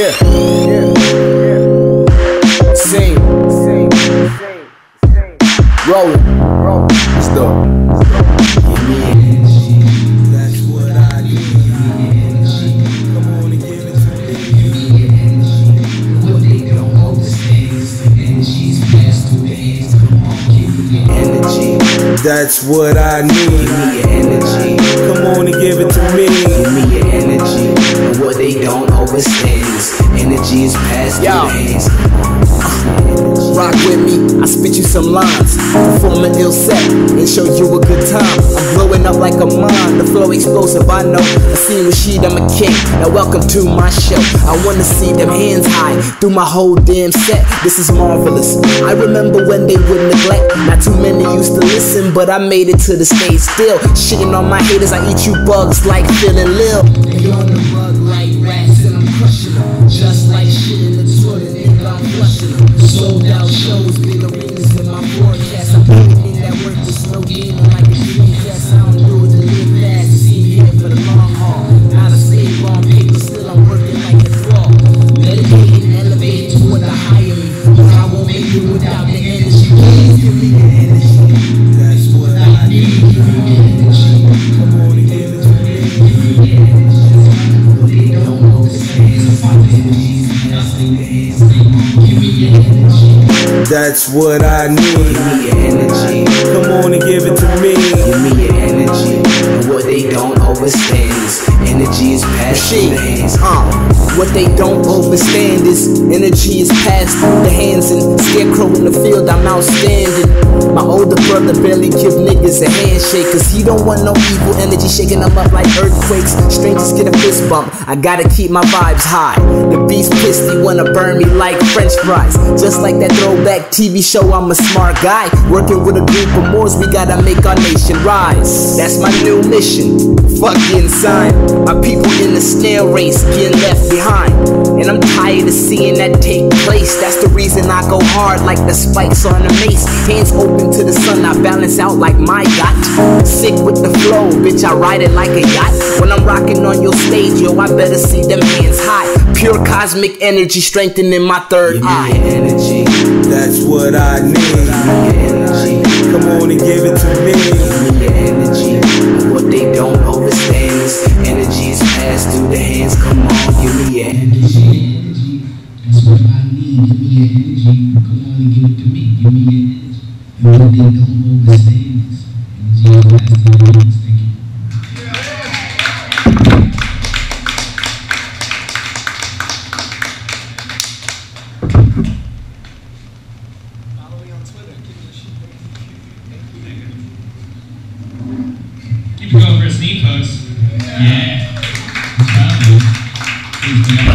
Yeah. Sing. Roll. Let's go. That's what I need. Give me your energy. Come on and give it to me. Give me your energy. And what they don't understand is energy is past the hands. Rock with me. I spit you some lines. Perform an ill set and show you a good time. I'm blowing up like a mine. The flow explosive, I know. I see Rashid, I'm a king. Now welcome to my show. I wanna see them hands high through my whole damn set. This is marvelous. I remember when they would neglect. Not too many used to listen, but I made it to the stage still. Shitting on my haters, I eat you bugs like feeling lil. They on the rug like rats and I'm crushing them. Just like shit in the toilet, nigga, I'm flushing them. Sold out shows, bigger rings in my forecast. I'm putting in that work, there's no game like a dream test. I don't do it to live fast, see here for the long haul. Not a state long paper, still I'm working like a flaw. Medicating, elevating to what I hire me. But I won't make it without the energy. Please give me the energy. That's what I need. Give me your energy. Come on and give it to me. Give me your energy. And what they don't understand is energy is past the hands. What they don't understand is energy is past the hands. And scarecrow in the field, I'm outstanding. My older brother barely give niggas a handshake, cause he don't want no evil energy shaking them up like earthquakes. Strangers get a fist bump. I gotta keep my vibes high. The beast pissed, he wanna burn me like french fries. Just like that throwback TV show, I'm a smart guy. Working with a group of Moors, we gotta make our nation rise. That's my new mission. Fuck getting signed. My people in the snail race getting left behind. And I'm tired of seeing that take place. That's the reason I go hard like the spikes on the mace. Hands open to the sun, I balance out like my yacht. Sick with the flow, bitch, I ride it like a yacht. When I'm rocking on your stage, yo, I better see them hands high. Pure cosmic energy strengthening my third eye. Give me your energy. That's what I need. Give me your energy. Come on and give it to me. Give me your energy. What they don't understand is energy is passed through the hands. Come on, give me your energy. That's what I need. Give me your energy. Come on and give it to me. Give me your energy. And what they don't understand is energy is passed through the hands. Thank you. Keep it going for a sneak post. Yeah.